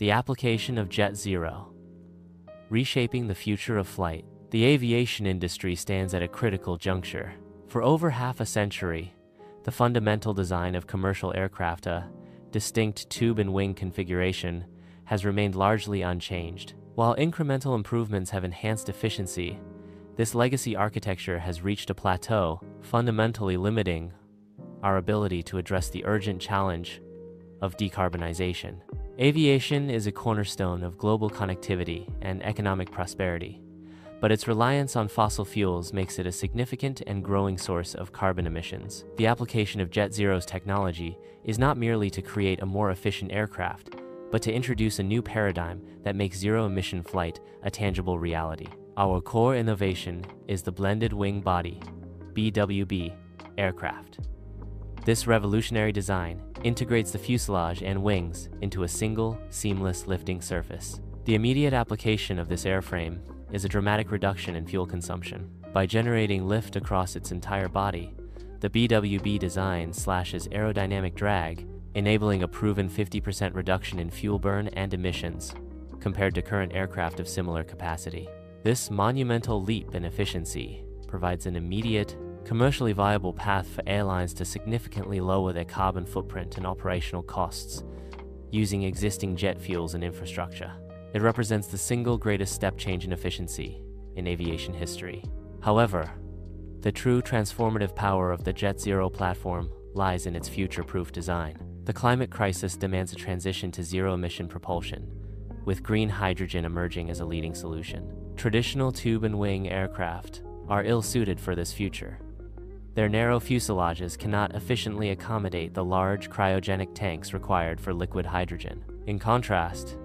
The application of Jet Zero. Reshaping the future of flight. The aviation industry stands at a critical juncture. For over half a century, the fundamental design of commercial aircraft, a distinct tube and wing configuration, has remained largely unchanged. While incremental improvements have enhanced efficiency, this legacy architecture has reached a plateau, fundamentally limiting our ability to address the urgent challenge of decarbonization. Aviation is a cornerstone of global connectivity and economic prosperity, but its reliance on fossil fuels makes it a significant and growing source of carbon emissions. The application of Jet Zero's technology is not merely to create a more efficient aircraft, but to introduce a new paradigm that makes zero-emission flight a tangible reality. Our core innovation is the blended wing body, BWB, aircraft. This revolutionary design integrates the fuselage and wings into a single, seamless lifting surface. The immediate application of this airframe is a dramatic reduction in fuel consumption. By generating lift across its entire body, the BWB design slashes aerodynamic drag, enabling a proven 50% reduction in fuel burn and emissions compared to current aircraft of similar capacity. This monumental leap in efficiency provides an immediate, commercially viable path for airlines to significantly lower their carbon footprint and operational costs using existing jet fuels and infrastructure. It represents the single greatest step change in efficiency in aviation history. However, the true transformative power of the Jet Zero platform lies in its future-proof design. The climate crisis demands a transition to zero-emission propulsion, with green hydrogen emerging as a leading solution. Traditional tube and wing aircraft are ill-suited for this future. Their narrow fuselages cannot efficiently accommodate the large cryogenic tanks required for liquid hydrogen. In contrast,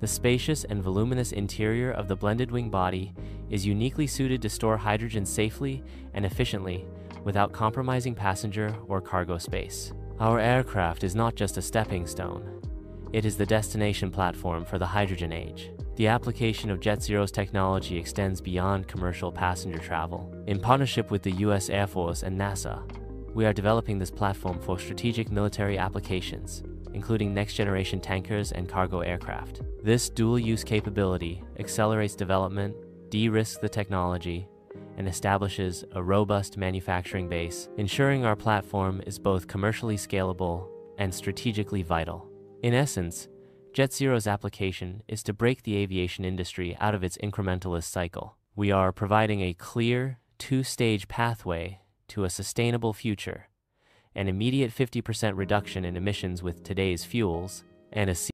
the spacious and voluminous interior of the blended wing body is uniquely suited to store hydrogen safely and efficiently without compromising passenger or cargo space. Our aircraft is not just a stepping stone. It is the destination platform for the hydrogen age. The application of Jet Zero's technology extends beyond commercial passenger travel. In partnership with the U.S. Air Force and NASA, we are developing this platform for strategic military applications, including next-generation tankers and cargo aircraft. This dual-use capability accelerates development, de-risks the technology, and establishes a robust manufacturing base, ensuring our platform is both commercially scalable and strategically vital. In essence, Jet Zero's application is to break the aviation industry out of its incrementalist cycle. We are providing a clear, two-stage pathway to a sustainable future, an immediate 50% reduction in emissions with today's fuels, and a